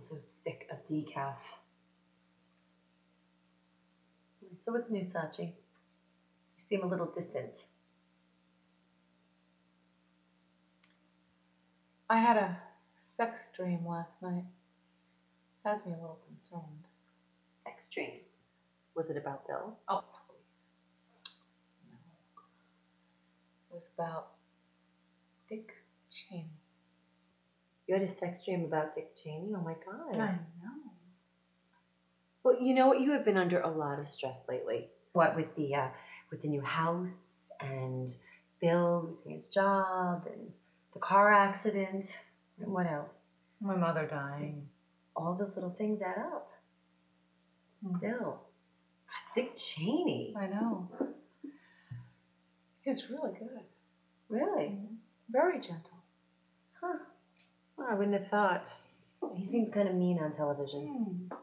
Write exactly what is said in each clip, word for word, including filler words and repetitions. so sick of decaf. So what's new, Sachi? You seem a little distant. I had a sex dream last night. Has me a little concerned. Sex dream? Was it about Bill? Oh, no. It was about Dick Cheney. You had a sex dream about Dick Cheney? Oh my God. I know. Well, you know what? You have been under a lot of stress lately. What with the uh, with the new house and Bill losing his job and the car accident. And what else? My mother dying. All those little things add up. Mm. Still. Dick Cheney. I know. He's really good. Really? Mm-hmm. Very gentle. Huh. Well, I wouldn't have thought. He seems kind of mean on television. Mm.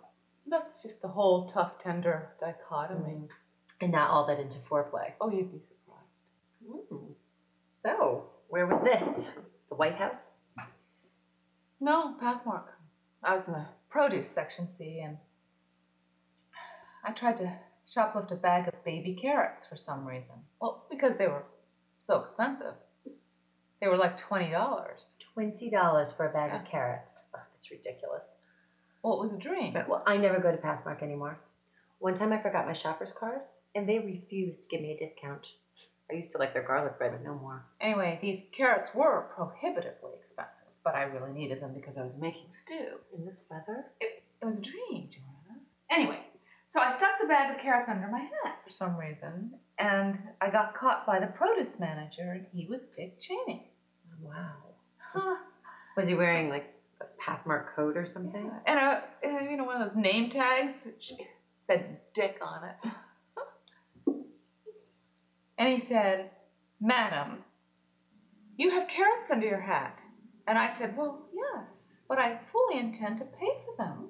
That's just the whole tough, tender dichotomy. Mm. And not all that into foreplay. Oh, you'd be surprised. Mm. So, where was this? The White House? No, Pathmark. I was in the produce section, see, and I tried to shoplift a bag of baby carrots for some reason. Well, because they were so expensive. They were like twenty dollars. twenty dollars for a bag yeah. of carrots. Oh, that's ridiculous. Well, it was a dream. But, well, I never go to Pathmark anymore. One time I forgot my shopper's card, and they refused to give me a discount. I used to like their garlic bread, but no more. Anyway, these carrots were prohibitively expensive, but I really needed them because I was making stew. In this weather? It, it was a dream, Joanna. Anyway, so I stuck the bag of carrots under my hat for some reason, and I got caught by the produce manager, and he was Dick Cheney. Wow. Huh. Was he wearing, like, a Pathmark coat or something? Yeah. And, a, and, you know, one of those name tags that said Dick on it. And he said, "Madam, you have carrots under your hat." And I said, "Well, yes, but I fully intend to pay for them."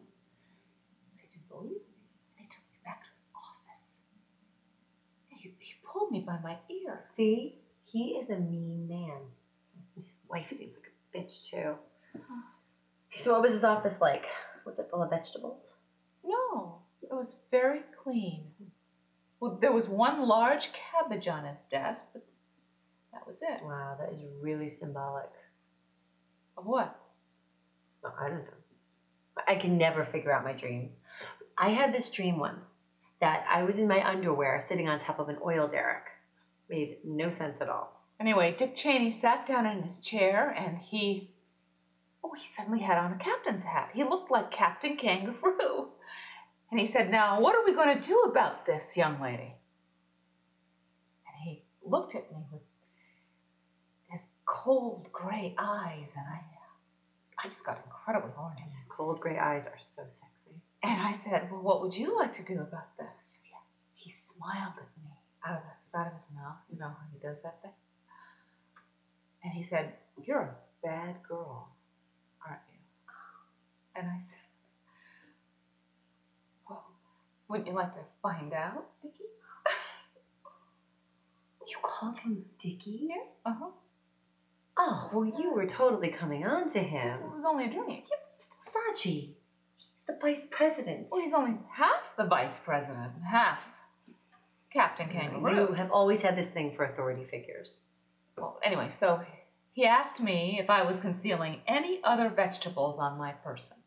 Could you believe me? And he took me back to his office. And he, he pulled me by my ear. See? He is a mean man. His wife seems like a bitch, too. So what was his office like? Was it full of vegetables? No, it was very clean. Well, there was one large cabbage on his desk, but that was it. Wow, that is really symbolic. Of what? Well, I don't know. I can never figure out my dreams. I had this dream once that I was in my underwear sitting on top of an oil derrick. Made no sense at all. Anyway, Dick Cheney sat down in his chair and he... Oh, he suddenly had on a captain's hat. He looked like Captain Kangaroo. And he said, "Now, what are we going to do about this, young lady?" And he looked at me with his cold gray eyes, and I I just got incredibly horny. Cold gray eyes are so sexy. And I said, "Well, what would you like to do about this?" Yeah. He smiled at me out of the side of his mouth. You know how he does that thing? And he said, "You're a bad girl, aren't you?" And I said, "Well, wouldn't you like to find out, Dickie?" You called him Dickie? Yeah. Uh-huh. Oh, well, you were totally coming on to him. It was only a dream. Yeah, but still, Sachi, he's the vice president. Well, he's only half the vice president, half Captain Kangaroo. You have always had this thing for authority figures. Well, anyway, so he asked me if I was concealing any other vegetables on my person.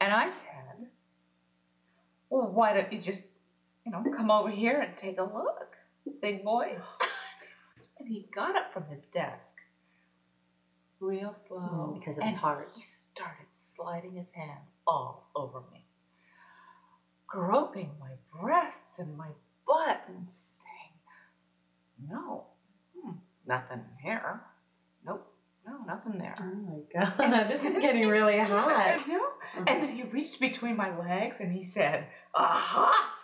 And I said, "Well, why don't you just, you know, come over here and take a look, big boy?" And he got up from his desk real slow. Mm, because it was hard. He started sliding his hands all over me, groping my breasts and my butt and saying, "No, hmm, nothing here. Nope, no, nothing there." Oh my God, and this is getting really hot. You know? Uh-huh. And then he reached between my legs and he said, "Aha!"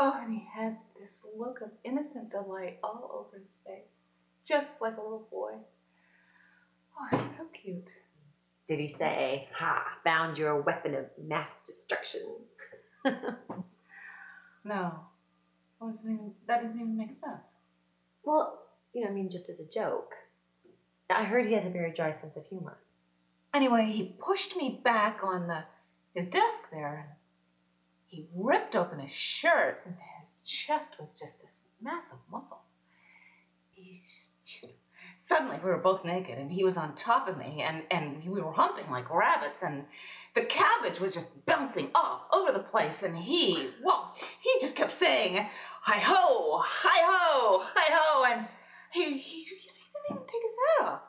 Oh, and he had this look of innocent delight all over his face, just like a little boy. Oh, so cute. Did he say, "Ha, found your weapon of mass destruction"? No. Well, doesn't even, that doesn't even make sense. Well, you know, I mean, just as a joke. I heard he has a very dry sense of humor. Anyway, he pushed me back on the his desk there. He ripped open his shirt, and his chest was just this massive muscle. He just, suddenly, we were both naked, and he was on top of me, and, and we were humping like rabbits, and the cabbage was just bouncing all over the place, and he, well, he just kept saying, hi-ho, hi-ho, hi-ho, and he, he, he didn't even take his hat off.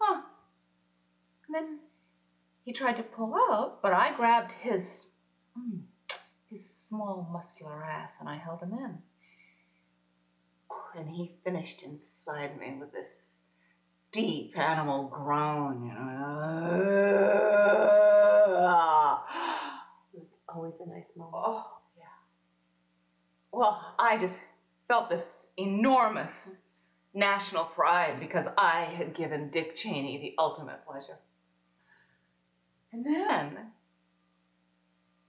Huh. And then he tried to pull out, but I grabbed his... his small muscular ass, and I held him in. And he finished inside me with this deep animal groan, you know. It's always a nice moment. Oh, yeah. Well, I just felt this enormous national pride because I had given Dick Cheney the ultimate pleasure. And then...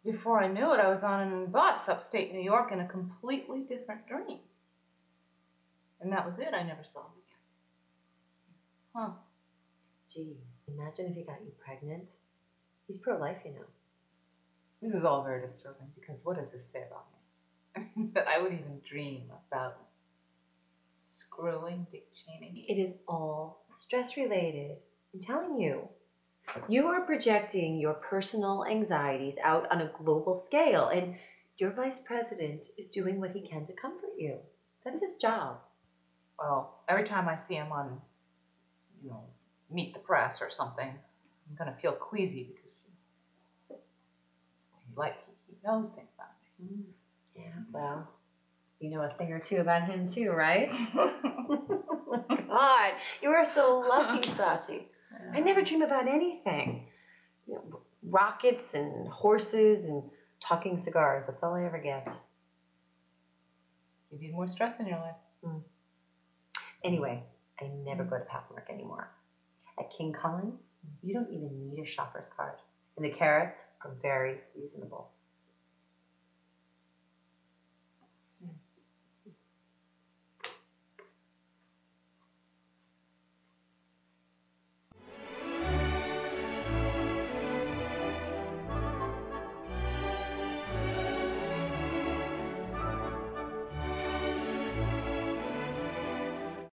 before I knew it, I was on a bus upstate New York in a completely different dream. And that was it. I never saw him again. Huh. Gee, imagine if he got you pregnant. He's pro-life, you know. This is all very disturbing, because what does this say about me? That I would even dream about screwing Dick Cheney. It is all stress-related. I'm telling you. You are projecting your personal anxieties out on a global scale, and your vice president is doing what he can to comfort you. That's his job. Well, every time I see him on, you know, Meet the Press or something, I'm going to feel queasy, because he, like, he knows things about me. Yeah, well, you know a thing or two about him too, right? God, you are so lucky, Sachi. I never dream about anything. You know, rockets and horses and talking cigars. That's all I ever get. You need more stress in your life. Mm. Anyway, I never go to Pathmark anymore. At King Cullen, you don't even need a shopper's card. And the carrots are very reasonable.